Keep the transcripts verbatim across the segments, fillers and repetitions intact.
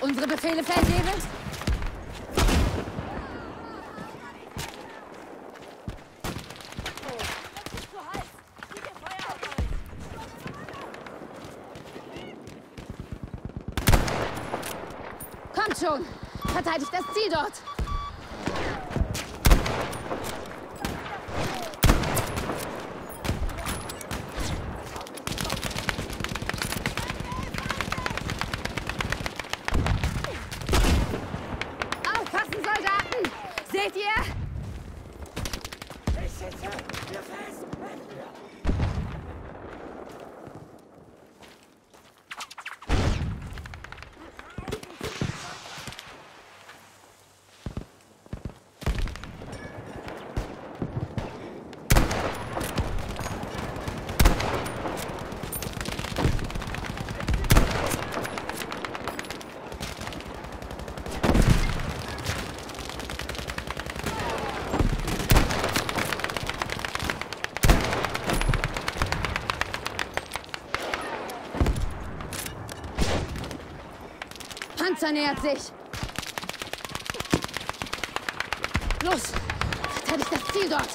Unsere Befehle festhebeln? Kommt schon! Verteidigt das Ziel dort! Seht ihr? Ich schütze! Wir fest! Panzer nähert sich. Los, verteidigt das Ziel dort.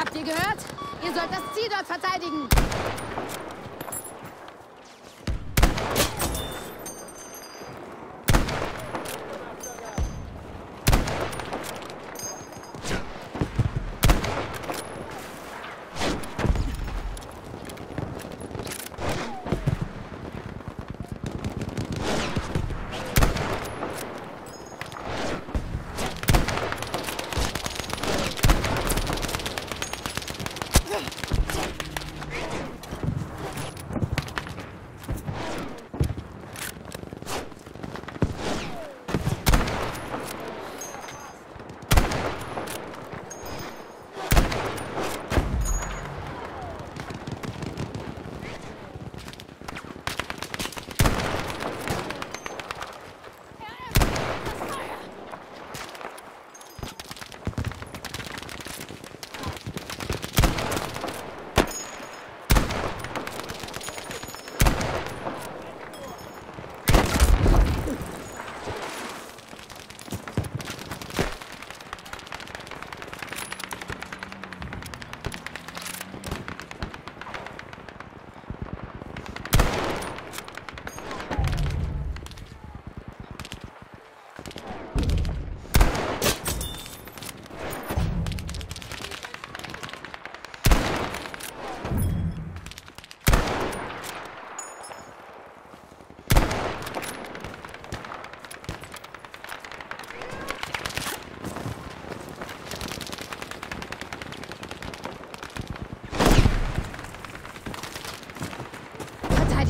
Habt ihr gehört? Ihr sollt das Ziel dort verteidigen!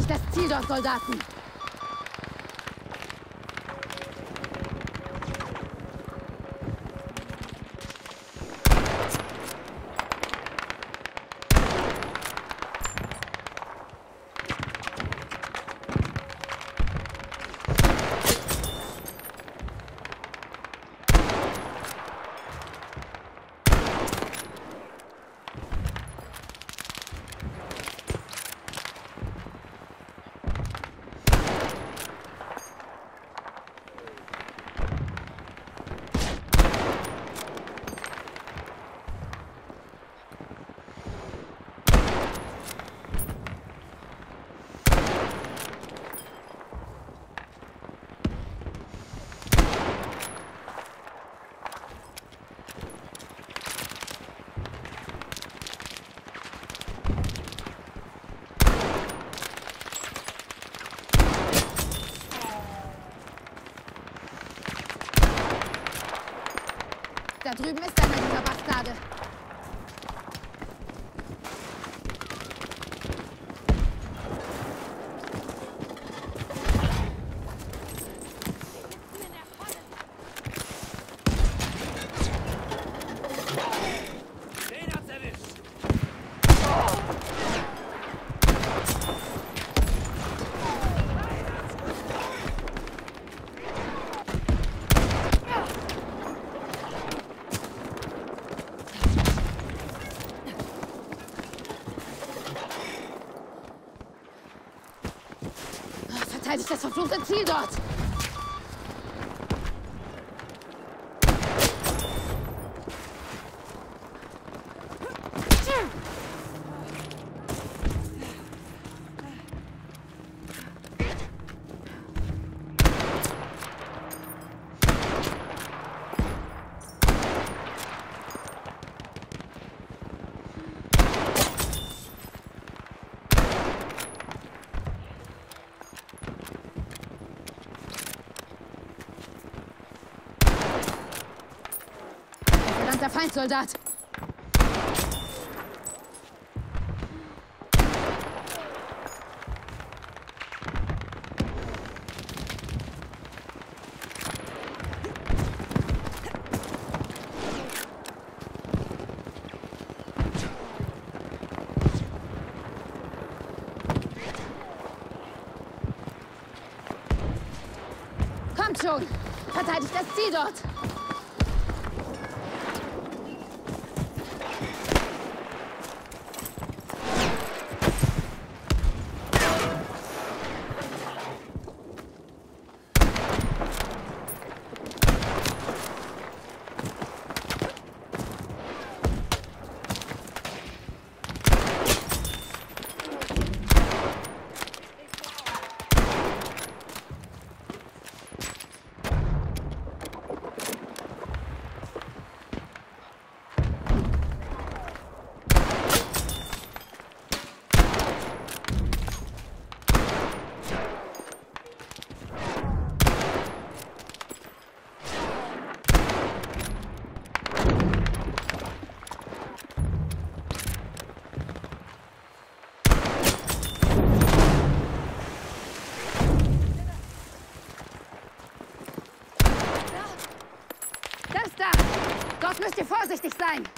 nicht das Ziel dort, Soldaten! Da drüben ist einer dieser Bastarde. Das ist das verfluchte Ziel dort! Der Feindsoldat! Kommt schon! Verteidigt das Ziel dort! Dort müsst ihr vorsichtig sein!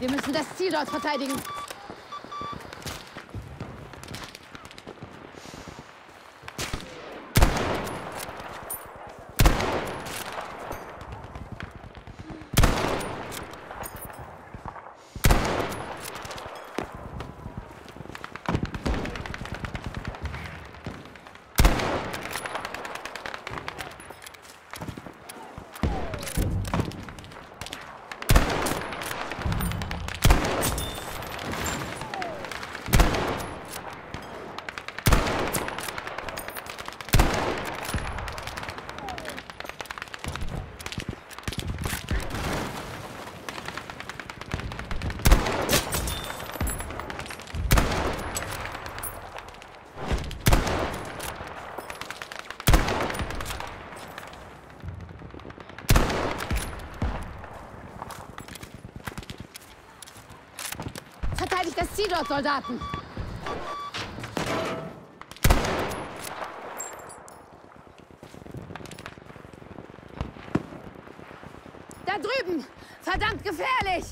Wir müssen das Ziel dort verteidigen. Verteidigt das Ziel dort, Soldaten! Da drüben! Verdammt gefährlich!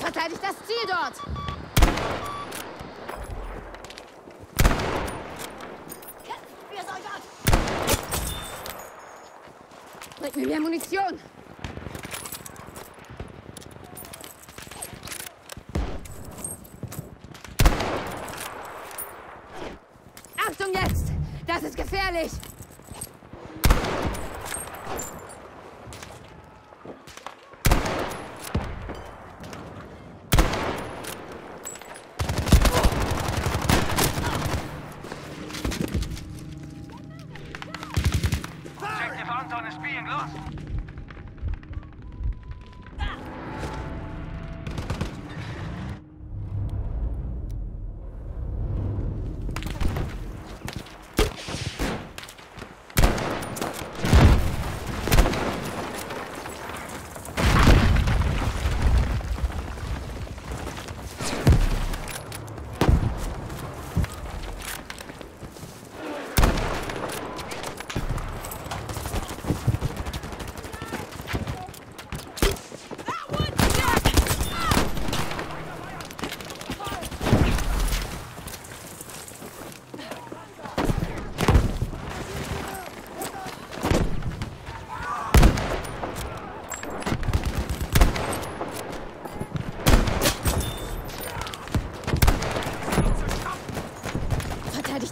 Verteidigt das Ziel dort! Wir Soldaten! Bringt mir mehr Munition! Achtung jetzt! Das ist gefährlich!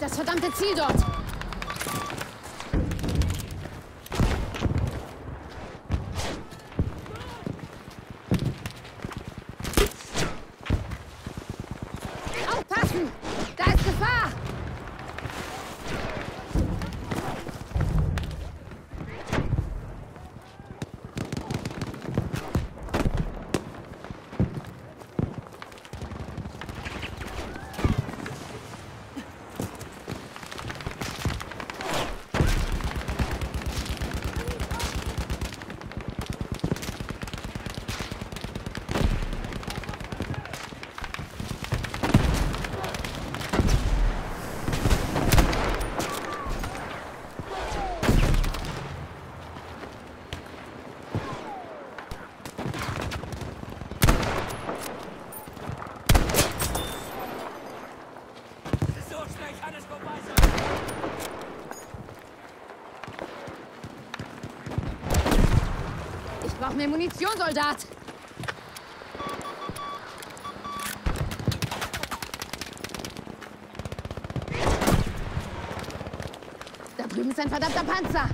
Das verdammte Ziel dort! Aufpassen! Da ist Gefahr! Ich brauche mehr Munition, Soldat! Da drüben ist ein verdammter Panzer!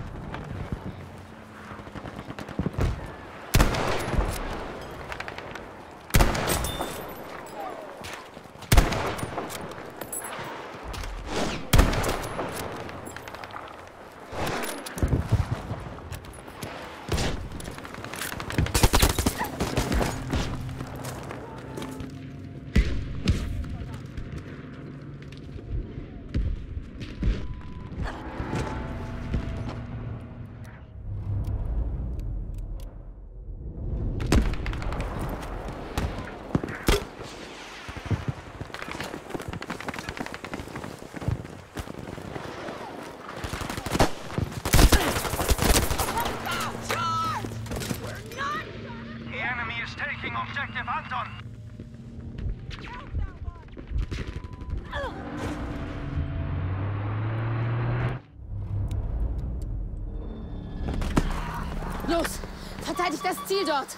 Objective Anton. Los, verteidigt das Ziel dort.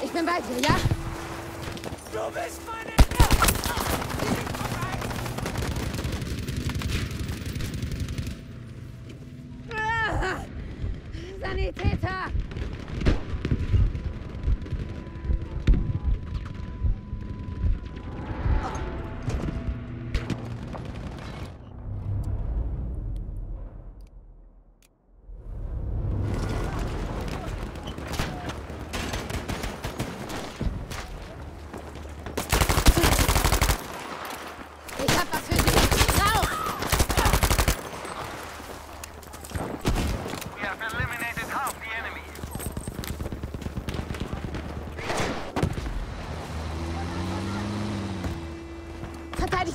Ich bin bei dir, ja? Du bist meine... Ah, Sanitäter!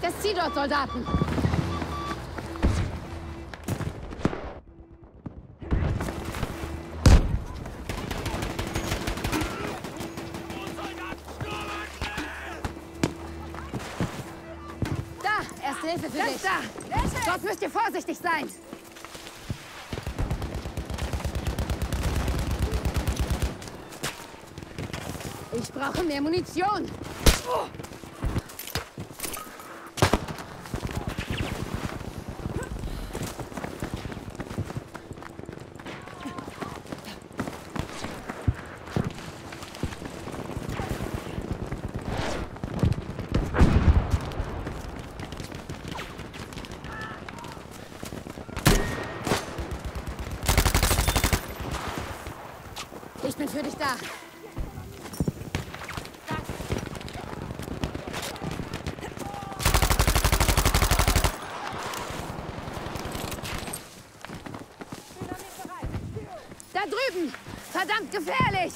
Das Ziel dort, Soldaten! Da! Erste Hilfe für dich! Da. Dort müsst ihr vorsichtig sein! Ich brauche mehr Munition! Oh. Ich bin für dich da. Da drüben! Verdammt gefährlich!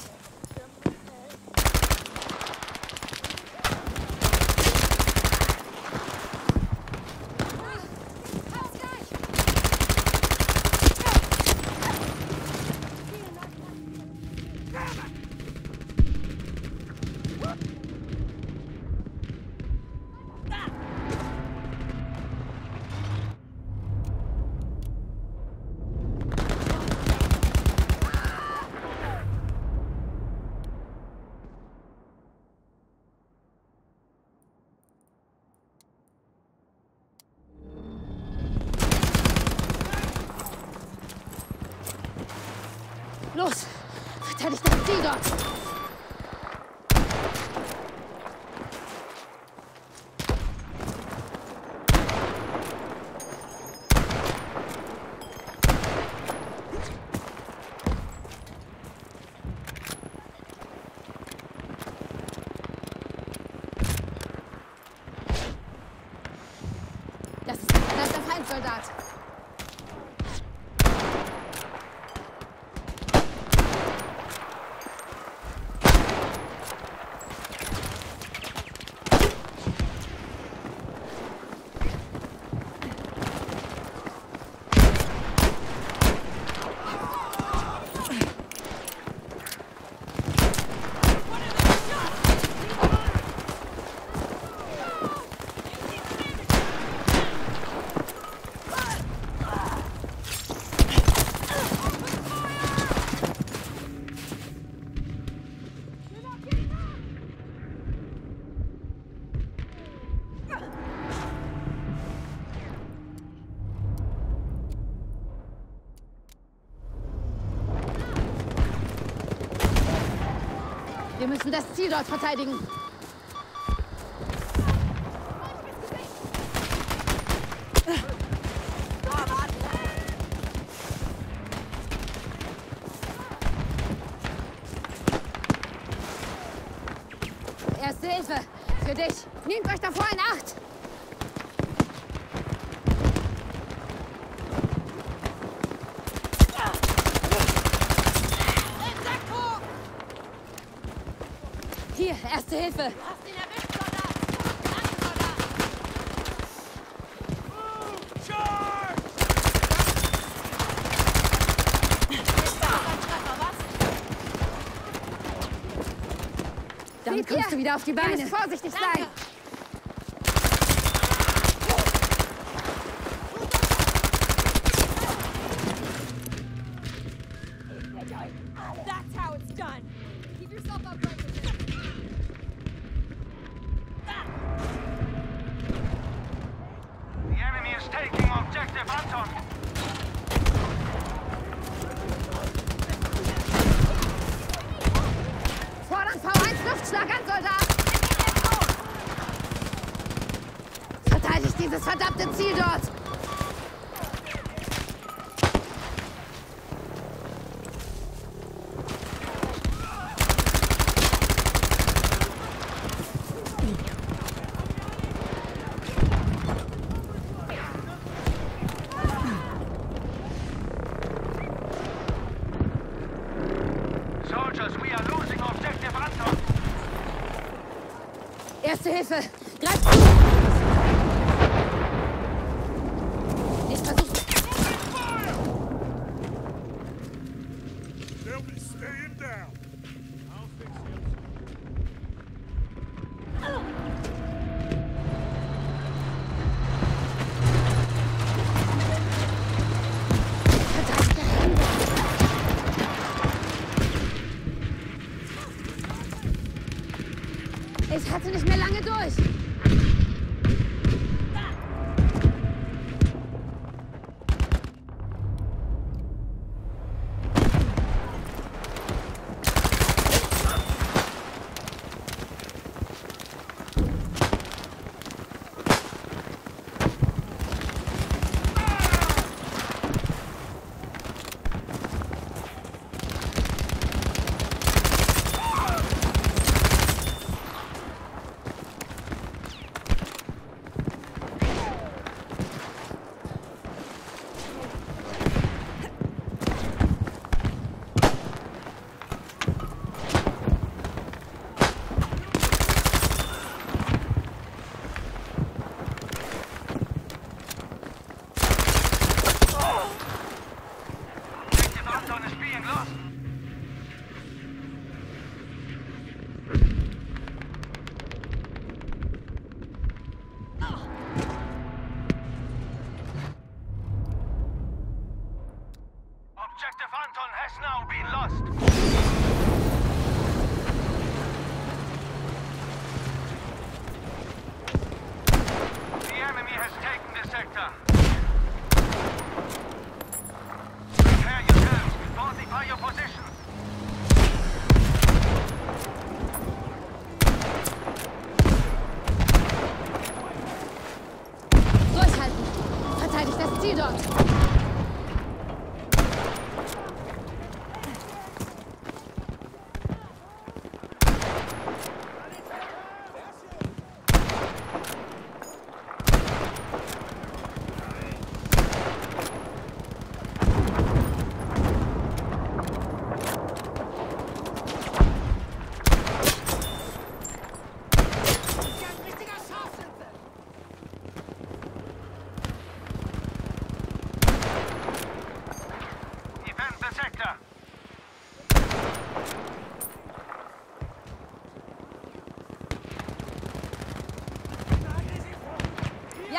Los! Verteidigt das Ziel dort! Soldat. Wir müssen das Ziel dort verteidigen. Erste Hilfe für dich. Nehmt euch davor in Acht. Hier, erste Hilfe! Du hast ihn erwischt, Soldat! Danke, Soldat! Dann kommst du wieder auf die Beine! Du musst vorsichtig sein! That's how it's done! Keep yourself up right with it. The enemy is taking objective Anton. Fordern V eins Luftschlag an, Soldat! Verteidigt dieses verdammte Ziel dort! Erste Hilfe! Greift! Ich versuche... Ich hatte nicht mehr lange durch. Objective Anton has now been lost. The enemy has taken the sector. Prepare yourselves. Fortify your positions. Durchhalten. Verteidigt das Ziel dort.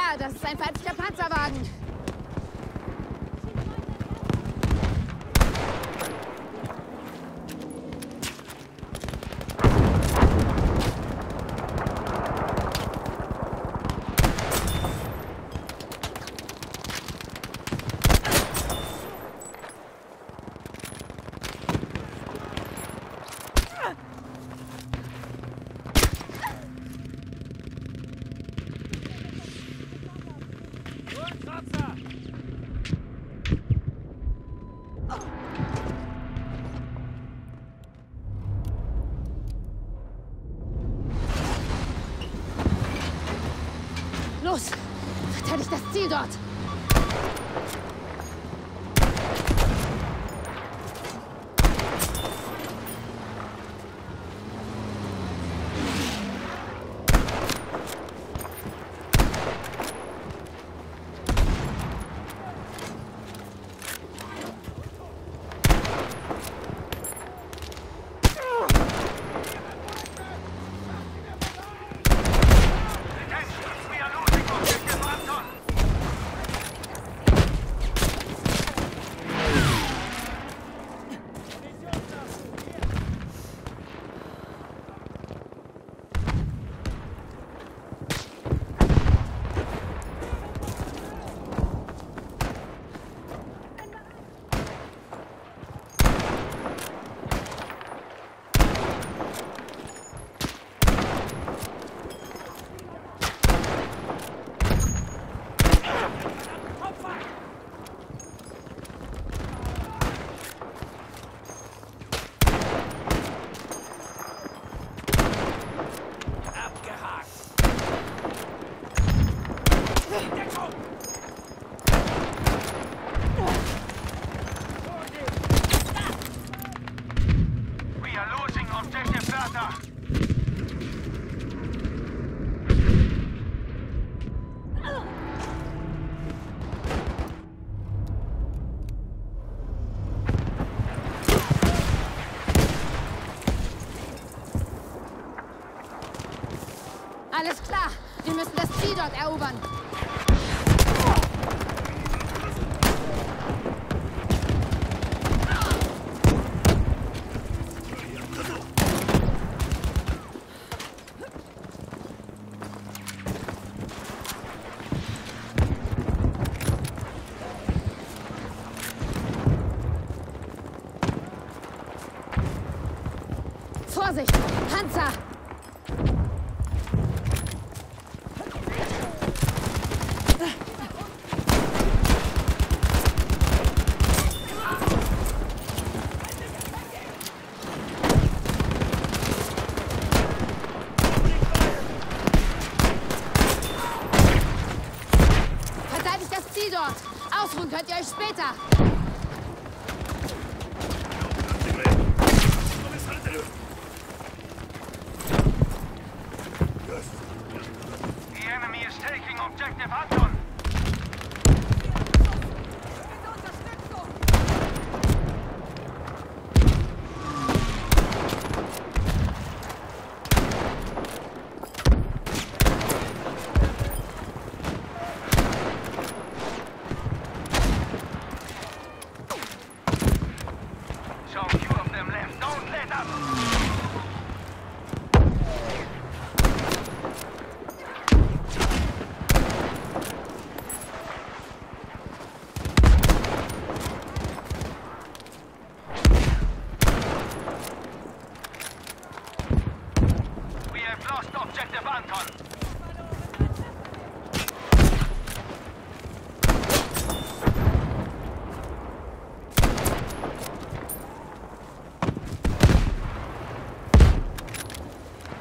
Ja, das ist ein feindlicher Panzerwagen. Los! Verteidigt das Ziel dort! Alles klar, wir müssen das Ziel dort erobern. Vorsicht, Panzer! Ausruhen könnt ihr euch später. The enemy is taking objective Anton.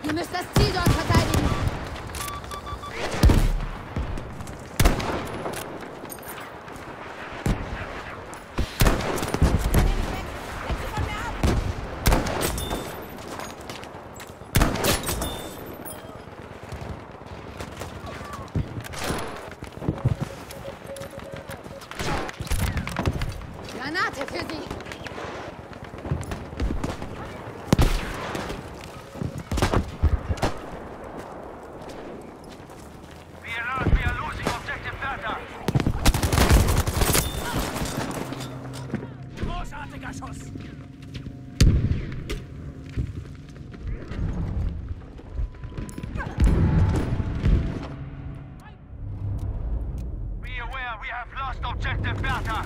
Ihr müsst das Ziel dort verteidigen. Active Bertha!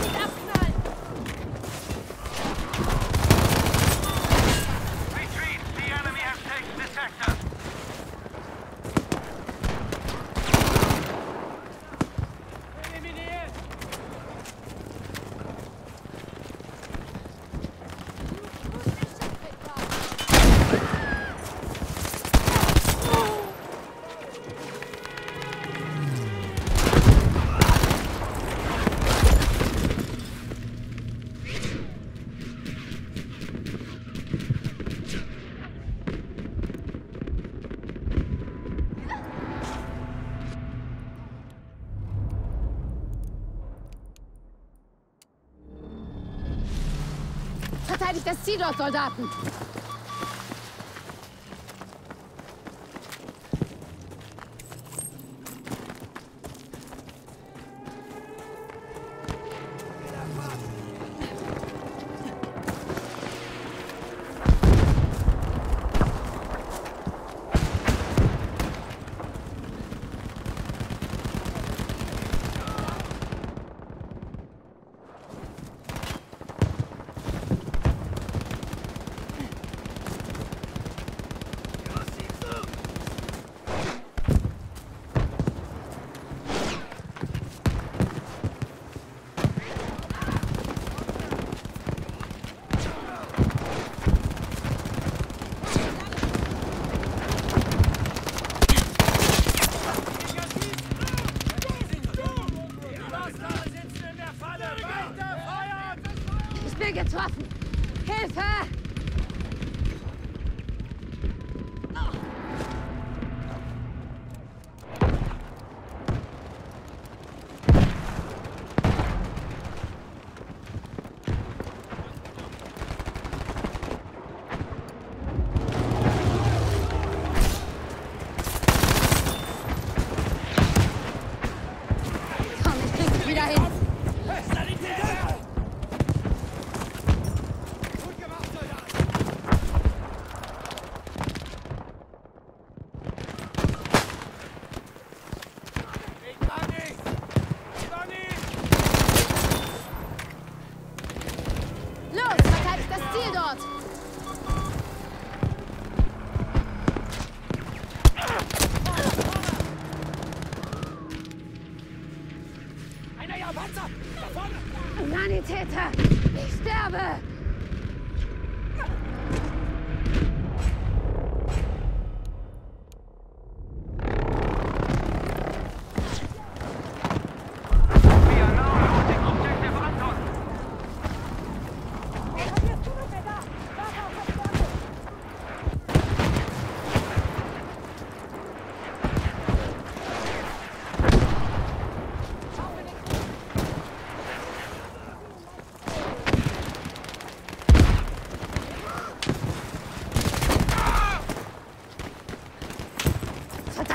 Nicht abknallen! Retreat! The enemy has taken the sector! Eliminiert! Verteidigt das Ziel dort, Soldaten! Getroffen! Hilfe! Komm, ich krieg dich wieder hin! Humanitäter, ich sterbe!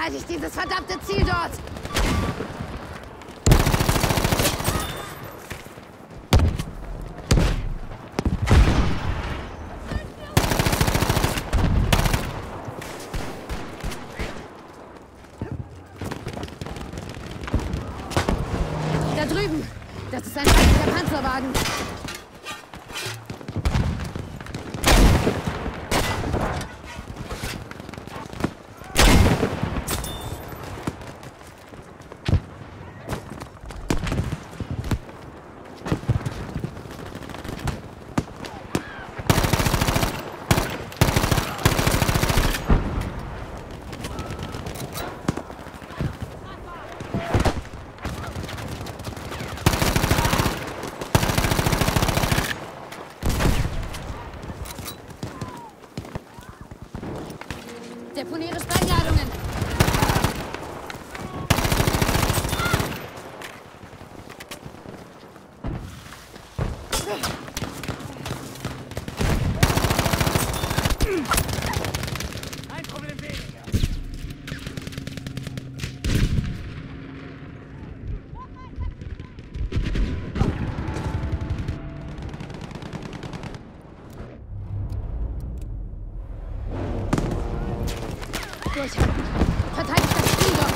Ich dieses verdammte Ziel dort! Da drüben! Das ist ein einziger Panzerwagen! Deponiere Sprengladungen! Ein Problem weniger! Verteidigt das Ziel dort!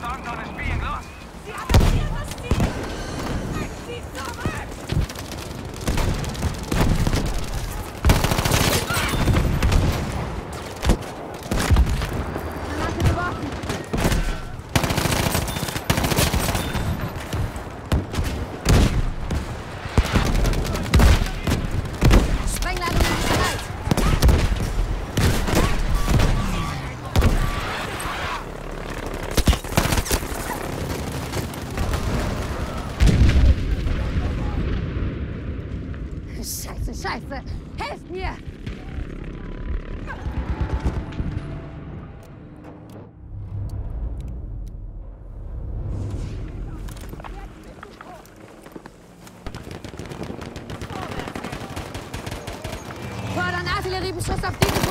Active arm is being lost. Sie attackieren das Ziel! Weg sie zurück! Granate geworfen! Sprengladung ist bereit! Scheiße, Scheiße! Helft mir! Fordern Artilleriebeschuss auf diese...